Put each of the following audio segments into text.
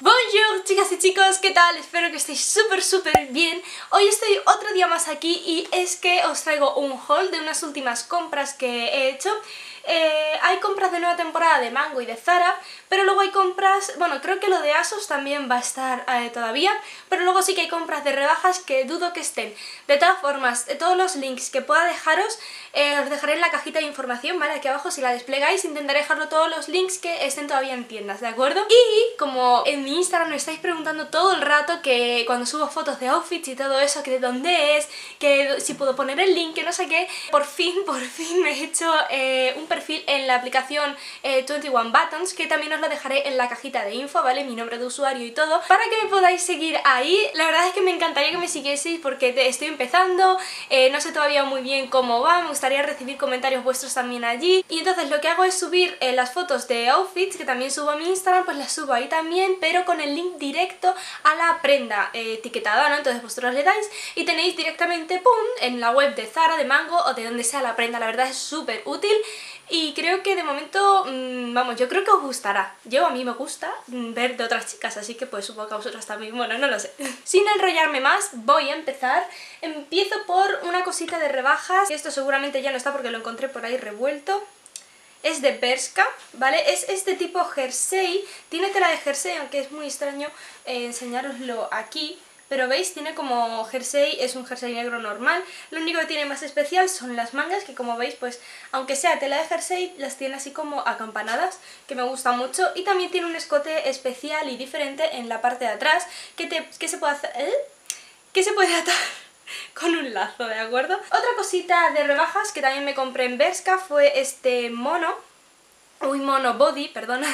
Bonjour chicas y chicos, ¿qué tal? Espero que estéis súper bien. Hoy estoy otro día más aquí y es que os traigo un haul de unas últimas compras que he hecho. Hay compras de nueva temporada de Mango y de Zara, pero luego hay compras, bueno, creo que lo de ASOS también va a estar todavía, pero luego sí que hay compras de rebajas que dudo que estén. De todas formas, todos los links que pueda dejaros os dejaré en la cajita de información, ¿vale? Aquí abajo, si la desplegáis, intentaré dejarlo todos los links que estén todavía en tiendas, ¿de acuerdo? Y como en mi Instagram me estáis preguntando todo el rato que cuando subo fotos de outfits y todo eso, que de dónde es, que si puedo poner el link, que no sé qué, por fin me he hecho un perfil en la aplicación 21 Buttons, que también os lo dejaré en la cajita de info, ¿vale? Mi nombre de usuario y todo, para que me podáis seguir ahí. La verdad es que me encantaría que me siguieseis porque estoy empezando, no sé todavía muy bien cómo va, me gustaría recibir comentarios vuestros también allí. Y entonces lo que hago es subir las fotos de outfits, que también subo a mi Instagram, pues las subo ahí también, pero con el link directo a la prenda etiquetada, ¿no? Entonces vosotros le dais y tenéis directamente, ¡pum!, en la web de Zara, de Mango o de donde sea la prenda. La verdad es súper útil. Y creo que de momento, vamos, yo creo que os gustará. A mí me gusta ver de otras chicas, así que pues supongo que a vosotras también, bueno, no lo sé. Sin enrollarme más, voy a empezar. Empiezo por una cosita de rebajas. Esto seguramente ya no está porque lo encontré por ahí revuelto. Es de Bershka, ¿vale? Es este tipo jersey, tiene tela de jersey, aunque es muy extraño enseñároslo aquí. Pero veis, tiene como jersey, es un jersey negro normal. Lo único que tiene más especial son las mangas, que como veis, pues aunque sea tela de jersey, las tiene así como acampanadas, que me gusta mucho. Y también tiene un escote especial y diferente en la parte de atrás, que se puede hacer, que se puede atar con un lazo, ¿de acuerdo? Otra cosita de rebajas que también me compré en Bershka fue este mono, mono body, perdona.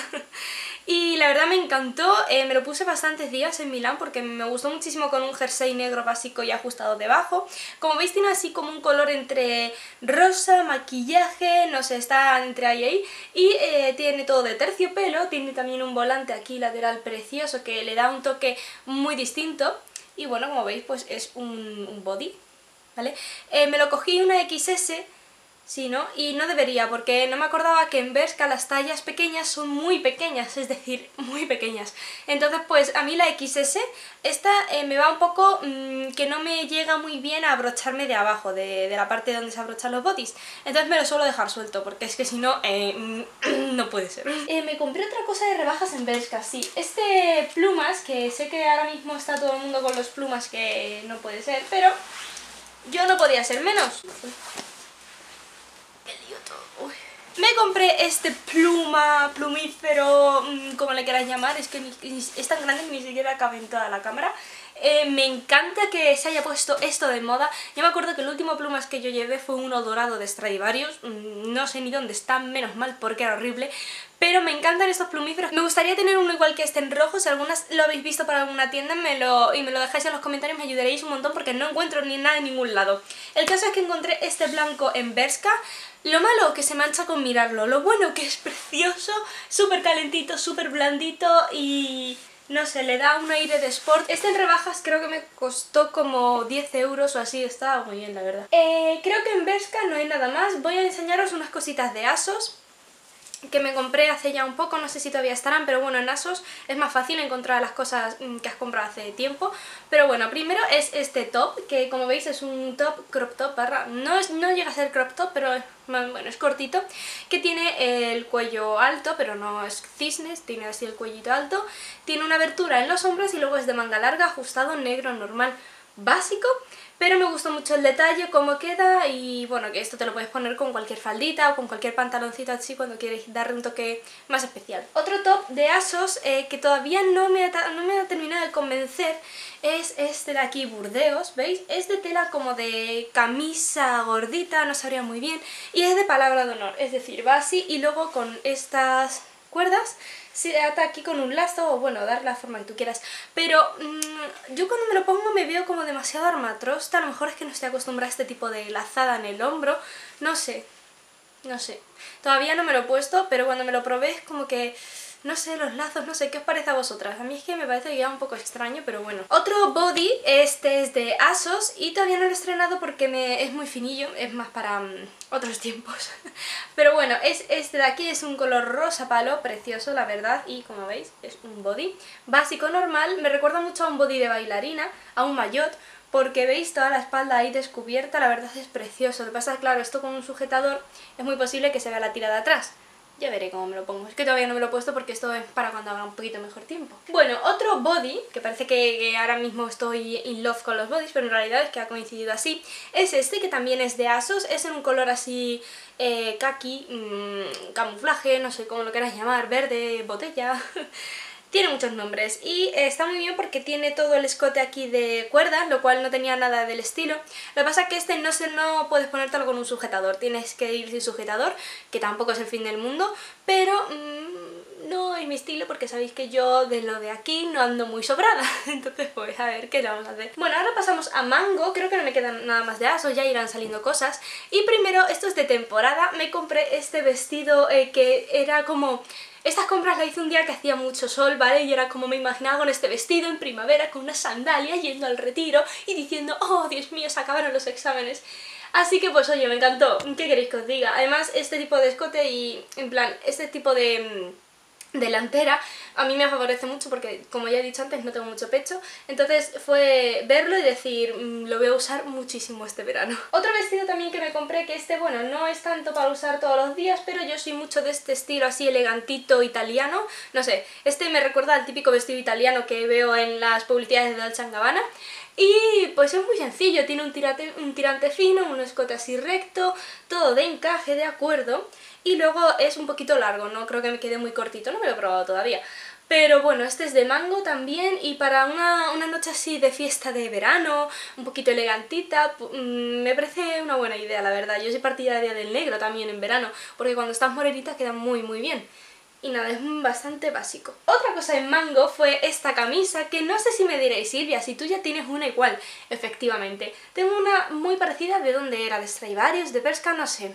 Y la verdad me encantó, me lo puse bastantes días en Milán porque me gustó muchísimo, con un jersey negro básico y ajustado debajo. Como veis, tiene así como un color entre rosa, maquillaje, no sé, está entre ahí. Y tiene todo de terciopelo, tiene también un volante aquí lateral precioso que le da un toque muy distinto. Y bueno, como veis, pues es un body, ¿vale? Me lo cogí una XS. Sí, ¿no? Y no debería, porque no me acordaba que en Bershka las tallas pequeñas son muy pequeñas, es decir, muy pequeñas. Entonces, pues a mí la XS, esta me va un poco que no me llega muy bien a abrocharme de abajo, de la parte donde se abrochan los botis. Entonces me lo suelo dejar suelto, porque es que si no, no puede ser. Me compré otra cosa de rebajas en Bershka, sí. Este plumas, que sé que ahora mismo está todo el mundo con los plumas, que no puede ser, pero yo no podía ser menos. Uy. Me compré este plumífero, como le queráis llamar, es que es tan grande que ni siquiera cabe en toda la cámara. Me encanta que se haya puesto esto de moda. Yo me acuerdo que el último plumas que yo llevé fue uno dorado de Stradivarius, no sé ni dónde está, menos mal porque era horrible. Pero me encantan estos plumíferos. Me gustaría tener uno igual que este en rojo. Si algunas lo habéis visto para alguna tienda y me lo dejáis en los comentarios, me ayudaréis un montón porque no encuentro ni nada en ningún lado. El caso es que encontré este blanco en Bershka. Lo malo, que se mancha con mirarlo. Lo bueno, que es precioso, súper calentito, súper blandito y... no sé, le da un aire de sport. Este en rebajas creo que me costó como 10 euros o así, estaba muy bien la verdad. Creo que en Bershka no hay nada más. Voy a enseñaros unas cositas de ASOS que me compré hace ya un poco, no sé si todavía estarán, pero bueno, en ASOS es más fácil encontrar las cosas que has comprado hace tiempo. Pero bueno, primero es este top, que como veis es un top, crop top, no llega a ser crop top, pero bueno, es cortito, que tiene el cuello alto, pero no es cisnes, tiene así el cuellito alto, tiene una abertura en los hombros y luego es de manga larga, ajustado, negro, normal, básico. Pero me gustó mucho el detalle, cómo queda, y bueno, que esto te lo puedes poner con cualquier faldita o con cualquier pantaloncito así cuando quieres darle un toque más especial. Otro top de ASOS que todavía no me ha terminado de convencer es este de aquí, burdeos, ¿veis? Es de tela como de camisa gordita, no sabría muy bien, y es de palabra de honor, es decir, va así y luego con estas cuerdas se ata aquí con un lazo, o bueno, dar la forma que tú quieras. Pero yo cuando me lo pongo me veo como demasiado armatrosta. A lo mejor es que no estoy acostumbrada a este tipo de lazada en el hombro, no sé, todavía no me lo he puesto, pero cuando me lo probé es como que No sé, los lazos, no sé, ¿qué os parece a vosotras? A mí es que me parece ya un poco extraño, pero bueno. Otro body, este es de ASOS y todavía no lo he estrenado porque es muy finillo, es más para otros tiempos. Pero bueno, es este de aquí, es un color rosa palo, precioso la verdad, y como veis es un body básico normal. Me recuerda mucho a un body de bailarina, a un maillot, porque veis toda la espalda ahí descubierta, la verdad es precioso. Lo que pasa es, claro, esto con un sujetador es muy posible que se vea la tira de atrás. Ya veré cómo me lo pongo, es que todavía no me lo he puesto porque esto es para cuando haga un poquito mejor tiempo. Bueno, otro body, que parece que ahora mismo estoy in love con los bodys, pero en realidad es que ha coincidido así, es este que también es de ASOS, es en un color así kaki, camuflaje, no sé cómo lo queráis llamar, verde, botella... Tiene muchos nombres y está muy bien porque tiene todo el escote aquí de cuerdas, lo cual no tenía nada del estilo. Lo que pasa es que este no puedes ponértelo con un sujetador, tienes que ir sin sujetador, que tampoco es el fin del mundo, pero no es mi estilo porque sabéis que yo de lo de aquí no ando muy sobrada. Entonces pues a ver qué le vamos a hacer. Bueno, ahora pasamos a Mango, creo que no me quedan nada más de ASOS, ya irán saliendo cosas. Y primero, esto es de temporada, me compré este vestido que era como... Estas compras las hice un día que hacía mucho sol, ¿vale? Y era como me imaginaba con este vestido en primavera, con una sandalia, yendo al Retiro y diciendo, oh, Dios mío, se acabaron los exámenes. Así que pues oye, me encantó. ¿Qué queréis que os diga? Además, este tipo de escote y, en plan, este tipo de... delantera, a mí me favorece mucho porque, como ya he dicho antes, no tengo mucho pecho. Entonces fue verlo y decir, lo voy a usar muchísimo este verano. Otro vestido también que me compré, que este, bueno, no es tanto para usar todos los días, pero yo soy mucho de este estilo así elegantito italiano. No sé, este me recuerda al típico vestido italiano que veo en las publicidades de Dolce & Gabbana. Y pues es muy sencillo, tiene un tirante fino, un escote así recto, todo de encaje, de acuerdo. Y luego es un poquito largo, no creo que me quede muy cortito, no me lo he probado todavía. Pero bueno, este es de Mango también y para una noche así de fiesta de verano, un poquito elegantita, me parece una buena idea la verdad. Yo soy partidaria del negro también en verano, porque cuando estás morenita queda muy muy bien. Y nada, es bastante básico. Otra cosa en Mango fue esta camisa, que no sé si me diréis, Silvia, si tú ya tienes una igual. Efectivamente, tengo una muy parecida, ¿de dónde era? ¿De Stradivarius? ¿De Bershka? No sé.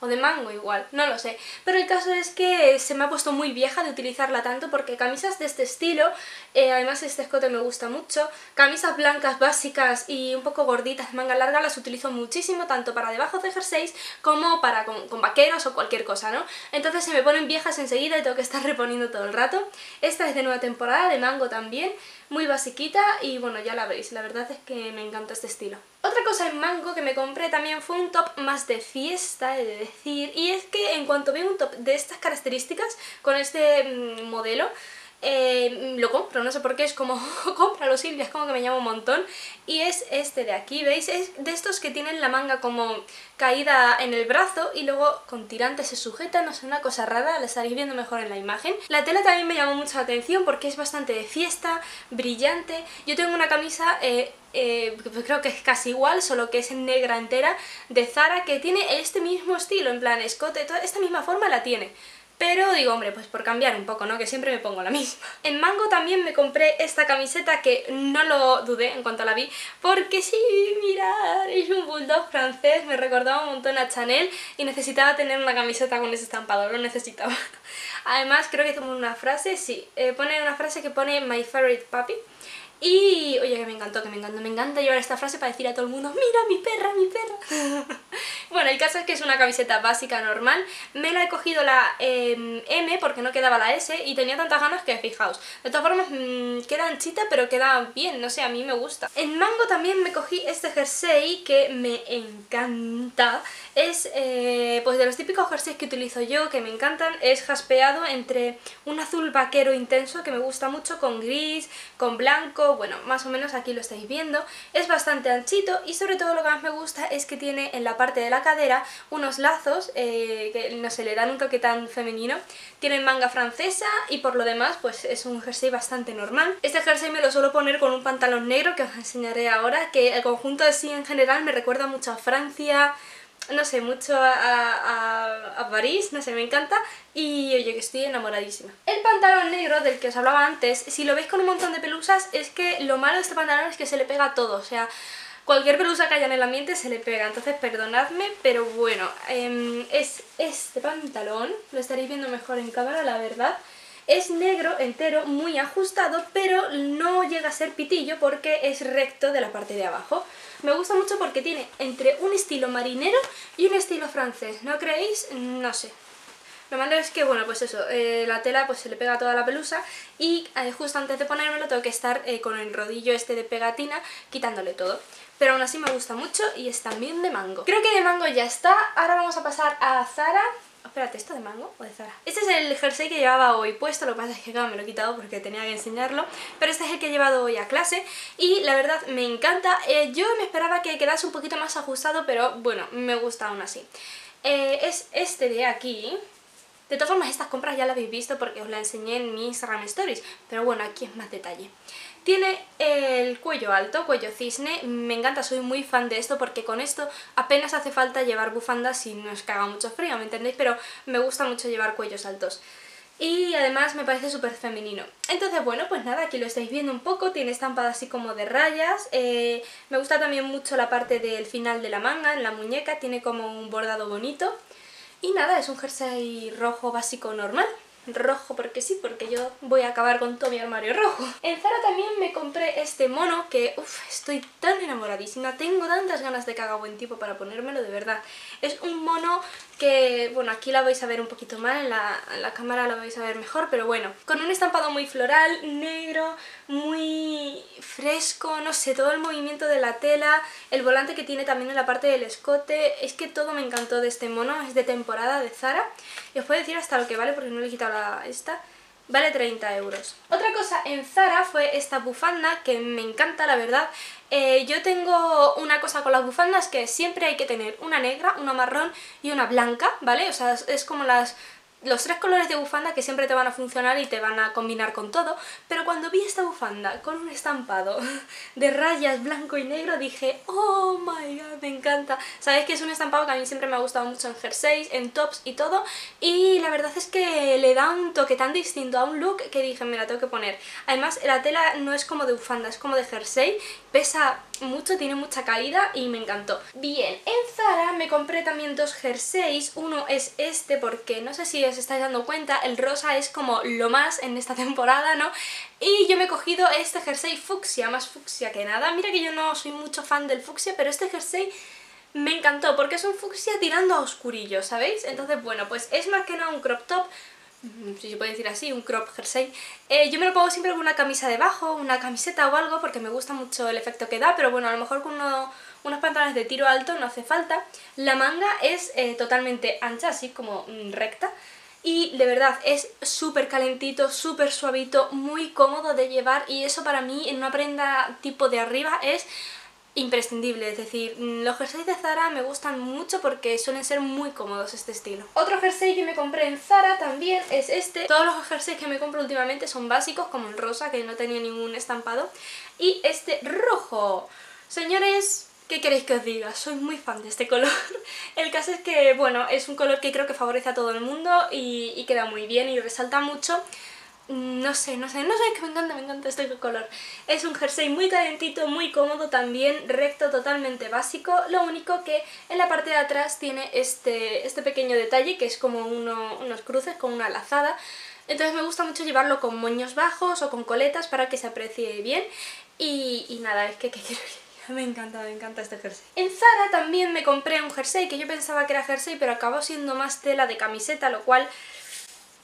O de Mango igual, no lo sé. Pero el caso es que se me ha puesto muy vieja de utilizarla tanto, porque camisas de este estilo, además este escote me gusta mucho, camisas blancas básicas y un poco gorditas, manga larga, las utilizo muchísimo, tanto para debajo de jerseys como para con vaqueros o cualquier cosa, ¿no? Entonces se me ponen viejas enseguida y tengo que estar reponiendo todo el rato. Esta es de nueva temporada, de Mango también, muy basiquita y bueno, ya la veis, la verdad es que me encanta este estilo. Otra cosa en Mango que me compré también fue un top más de fiesta, he de decir, y es que en cuanto veo un top de estas características, con este modelo, lo compro, no sé por qué, es como, cómpralo Silvia, es como que me llama un montón. Y es este de aquí, ¿veis? Es de estos que tienen la manga como caída en el brazo y luego con tirantes se sujeta, no sé, una cosa rara, la estaréis viendo mejor en la imagen. La tela también me llamó mucho la atención porque es bastante de fiesta, brillante. Yo tengo una camisa... pues creo que es casi igual, solo que es en negra entera, de Zara, que tiene este mismo estilo, en plan escote, toda esta misma forma la tiene. Pero digo, hombre, pues por cambiar un poco, ¿no? Que siempre me pongo la misma. En Mango también me compré esta camiseta que no lo dudé en cuanto la vi, porque sí, mirad, es un bulldog francés, me recordaba un montón a Chanel y necesitaba tener una camiseta con ese estampado, lo necesitaba. Además, creo que tengo una frase, sí, pone una frase que pone My favorite puppy. Y oye, que me encantó, que me encanta, me encanta llevar esta frase para decir a todo el mundo, mira mi perra, mi perra. Bueno, el caso es que es una camiseta básica normal, me la he cogido la M porque no quedaba la S y tenía tantas ganas que fijaos, de todas formas queda anchita pero queda bien, no sé, a mí me gusta. En Mango también me cogí este jersey que me encanta, es pues de los típicos jerseys que utilizo yo, que me encantan, es jaspeado entre un azul vaquero intenso que me gusta mucho con gris, con blanco. Bueno, más o menos aquí lo estáis viendo, es bastante anchito y sobre todo lo que más me gusta es que tiene en la parte de la cadera unos lazos que no se le dan un toque tan femenino, tienen manga francesa y por lo demás pues es un jersey bastante normal. Este jersey me lo suelo poner con un pantalón negro que os enseñaré ahora, que el conjunto así en general me recuerda mucho a Francia, no sé, mucho a París, no sé, me encanta. Y oye, que estoy enamoradísima. El pantalón negro del que os hablaba antes, si lo veis con un montón de pelusas, es que lo malo de este pantalón es que se le pega todo, o sea, cualquier pelusa que haya en el ambiente se le pega, entonces perdonadme, pero bueno, es este pantalón, lo estaréis viendo mejor en cámara, la verdad. Es negro entero, muy ajustado, pero no llega a ser pitillo porque es recto de la parte de abajo. Me gusta mucho porque tiene entre un estilo marinero y un estilo francés, ¿no creéis? No sé. Lo malo es que, bueno, pues eso, la tela pues se le pega toda la pelusa y justo antes de ponérmelo tengo que estar con el rodillo este de pegatina quitándole todo. Pero aún así me gusta mucho y es también de Mango. Creo que de Mango ya está. Ahora vamos a pasar a Zara. Espérate, ¿esto de Mango o de Zara? Este es el jersey que llevaba hoy puesto, lo que pasa es que claro, me lo he quitado porque tenía que enseñarlo. Pero este es el que he llevado hoy a clase y la verdad me encanta. Yo me esperaba que quedase un poquito más ajustado, pero bueno, me gusta aún así. Es este de aquí. De todas formas, estas compras ya las habéis visto porque os las enseñé en mi Instagram Stories, pero bueno, aquí es más detalle. Tiene el cuello alto, cuello cisne, me encanta, soy muy fan de esto porque con esto apenas hace falta llevar bufandas si no es que haga mucho frío, ¿me entendéis? Pero me gusta mucho llevar cuellos altos. Y además me parece súper femenino. Entonces bueno, pues nada, aquí lo estáis viendo un poco. Tiene estampada así como de rayas. Me gusta también mucho la parte del final de la manga, en la muñeca. Tiene como un bordado bonito. Y nada, es un jersey rojo básico normal. Rojo porque sí, porque yo voy a acabar con todo mi armario rojo. En Zara también me compré este mono que, uff, estoy tan enamoradísima. Tengo tantas ganas de que haga buen tipo para ponérmelo, de verdad. Es un mono que, bueno, aquí la vais a ver un poquito mal, en la cámara la vais a ver mejor, pero bueno. Con un estampado muy floral, negro, muy fresco, no sé, todo el movimiento de la tela, el volante que tiene también en la parte del escote. Es que todo me encantó de este mono, es de temporada de Zara. Y os puedo decir hasta lo que vale porque no le he quitado esta, vale 30 euros. Otra cosa en Zara fue esta bufanda que me encanta, la verdad. Yo tengo una cosa con las bufandas que siempre hay que tener una negra, una marrón y una blanca, ¿vale? O sea, es como los tres colores de bufanda que siempre te van a funcionar y te van a combinar con todo. Pero cuando vi esta bufanda con un estampado de rayas blanco y negro dije, oh my god, me encanta. Sabéis que es un estampado que a mí siempre me ha gustado mucho en jerseys, en tops y todo. Y la verdad es que le da un toque tan distinto a un look que dije, me la tengo que poner. Además la tela no es como de bufanda, es como de jersey, pesa mucho, tiene mucha caída y me encantó. Bien, en Zara me compré también dos jerseys. Uno es este porque no sé si os estáis dando cuenta, el rosa es como lo más en esta temporada, ¿no? Y yo me he cogido este jersey fucsia, más fucsia que nada. Mira que yo no soy mucho fan del fucsia, pero este jersey me encantó porque es un fucsia tirando a oscurillo, ¿sabéis? Entonces, bueno, pues es más que nada un crop top, si se puede decir así, un crop jersey. Yo me lo pongo siempre con una camisa debajo, una camiseta o algo, porque me gusta mucho el efecto que da, pero bueno, a lo mejor con unos pantalones de tiro alto no hace falta. La manga es totalmente ancha, así como recta. Y de verdad es súper calentito, súper suavito, muy cómodo de llevar y eso para mí en una prenda tipo de arriba es imprescindible. Es decir, los jerseys de Zara me gustan mucho porque suelen ser muy cómodos este estilo. Otro jersey que me compré en Zara también es este. Todos los jerseys que me compro últimamente son básicos, como el rosa que no tenía ningún estampado. Y este rojo. Señores, ¿qué queréis que os diga? Soy muy fan de este color. El caso es que, bueno, es un color que creo que favorece a todo el mundo y queda muy bien y resalta mucho. No sé, es que me encanta este color. Es un jersey muy calentito, muy cómodo también, recto, totalmente básico. Lo único que en la parte de atrás tiene este pequeño detalle que es como unos cruces con una lazada. Entonces me gusta mucho llevarlo con moños bajos o con coletas para que se aprecie bien. Y nada, es que ¿qué quiero decir? Me encanta este jersey. En Zara también me compré un jersey que yo pensaba que era jersey, pero acabó siendo más tela de camiseta, lo cual,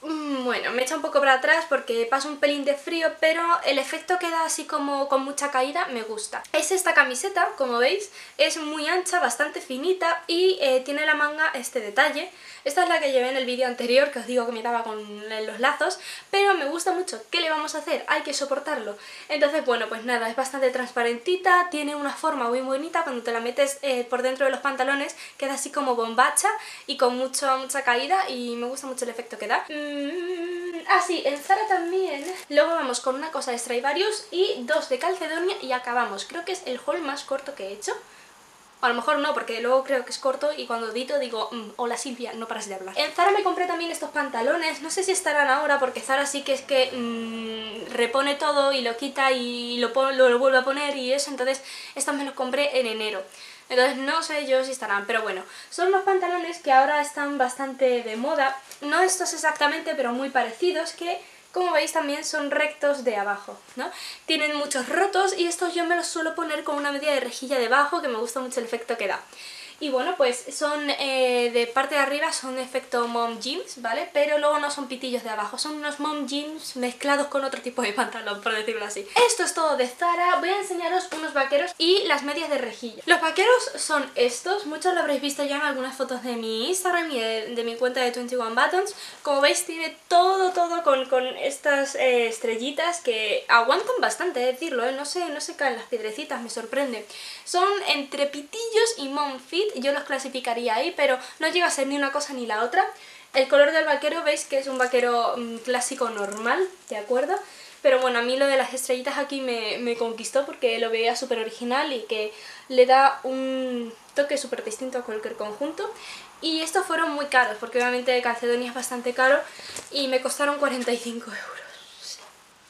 bueno, me echa un poco para atrás porque pasa un pelín de frío, pero el efecto que da así como con mucha caída me gusta. Es esta camiseta, como veis, es muy ancha, bastante finita y tiene la manga este detalle. Esta es la que llevé en el vídeo anterior, que os digo que me daba con los lazos, pero me gusta mucho. ¿Qué le vamos a hacer? Hay que soportarlo. Entonces, bueno, pues nada, es bastante transparentita, tiene una forma muy bonita. Cuando te la metes por dentro de los pantalones queda así como bombacha y con mucha caída y me gusta mucho el efecto que da. Sí, en Zara también. Luego vamos con una cosa de Stradivarius y dos de Calzedonia y acabamos. Creo que es el haul más corto que he hecho. A lo mejor no, porque luego creo que es corto y cuando edito digo, hola Silvia, no paras de hablar. En Zara me compré también estos pantalones, no sé si estarán ahora porque Zara sí que es que repone todo y lo quita y lo vuelve a poner y eso, entonces estos me los compré en enero. Entonces no sé yo si estarán, pero bueno, son los pantalones que ahora están bastante de moda, no estos exactamente, pero muy parecidos que como veis también son rectos de abajo, ¿no? Tienen muchos rotos y estos yo me los suelo poner con una media de rejilla debajo, que me gusta mucho el efecto que da. Y bueno, pues son de parte de arriba son efecto mom jeans, ¿vale? Pero luego no son pitillos de abajo, son unos mom jeans mezclados con otro tipo de pantalón, por decirlo así. Esto es todo de Zara. Voy a enseñaros unos vaqueros y las medias de rejilla. Los vaqueros son estos, muchos lo habréis visto ya en algunas fotos de mi Instagram y de mi cuenta de 21 Buttons. Como veis tiene todo con estas estrellitas que aguantan bastante, decirlo, ¿eh? No se caen las piedrecitas, me sorprende. Son entre pitillos y mom fit. Yo los clasificaría ahí, pero no llega a ser ni una cosa ni la otra. El color del vaquero, veis que es un vaquero clásico normal, ¿de acuerdo? Pero bueno, a mí lo de las estrellitas aquí me conquistó porque lo veía súper original y que le da un toque súper distinto a cualquier conjunto. Y estos fueron muy caros, porque obviamente Calzedonia es bastante caro y me costaron 45 €.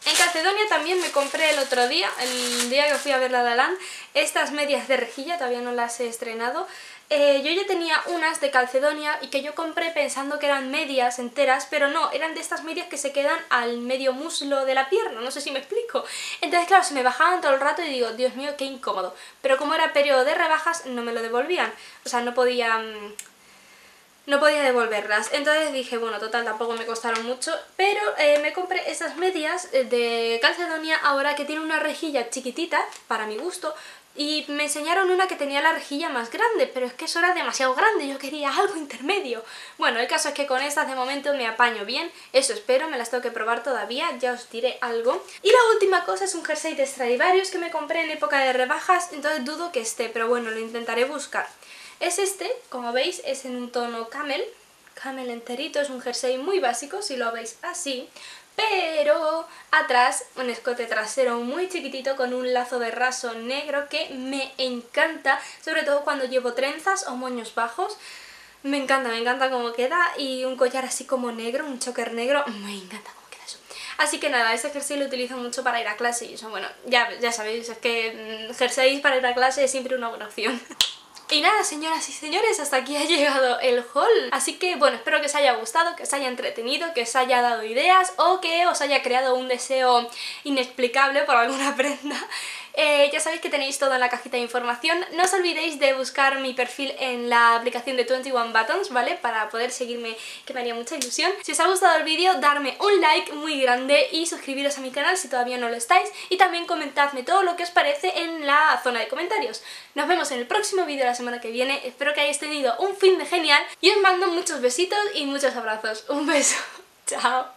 En Calzedonia también me compré el otro día, el día que fui a ver la Dalán, estas medias de rejilla, todavía no las he estrenado. Yo ya tenía unas de Calzedonia y que yo compré pensando que eran medias enteras, pero no, eran de estas medias que se quedan al medio muslo de la pierna, no sé si me explico. Entonces claro, se me bajaban todo el rato y digo, Dios mío, qué incómodo. Pero como era periodo de rebajas, no me lo devolvían, o sea, no podía devolverlas. Entonces dije, bueno, total, tampoco me costaron mucho, pero me compré estas medias de Calzedonia ahora que tiene una rejilla chiquitita, para mi gusto, y me enseñaron una que tenía la rejilla más grande, pero es que eso era demasiado grande, yo quería algo intermedio. Bueno, el caso es que con estas de momento me apaño bien, eso espero, me las tengo que probar todavía, ya os diré algo. Y la última cosa es un jersey de Stradivarius que me compré en época de rebajas, entonces dudo que esté, pero bueno, lo intentaré buscar. Es este, como veis, es en un tono camel enterito, es un jersey muy básico si lo veis así, pero atrás un escote trasero muy chiquitito con un lazo de raso negro que me encanta, sobre todo cuando llevo trenzas o moños bajos. Me encanta cómo queda, y un collar así como negro, un choker negro, me encanta cómo queda eso. Así que nada, este jersey lo utilizo mucho para ir a clase y eso, bueno, ya sabéis, es que jerseys para ir a clase es siempre una buena opción. Y nada, señoras y señores, hasta aquí ha llegado el haul. Así que bueno, espero que os haya gustado, que os haya entretenido, que os haya dado ideas o que os haya creado un deseo inexplicable por alguna prenda. Ya sabéis que tenéis todo en la cajita de información. No os olvidéis de buscar mi perfil en la aplicación de 21 Buttons, ¿vale? Para poder seguirme, que me haría mucha ilusión. Si os ha gustado el vídeo, darme un like muy grande y suscribiros a mi canal si todavía no lo estáis. Y también comentadme todo lo que os parece en la zona de comentarios. Nos vemos en el próximo vídeo la semana que viene. Espero que hayáis tenido un fin de genial y os mando muchos besitos y muchos abrazos. Un beso. Chao.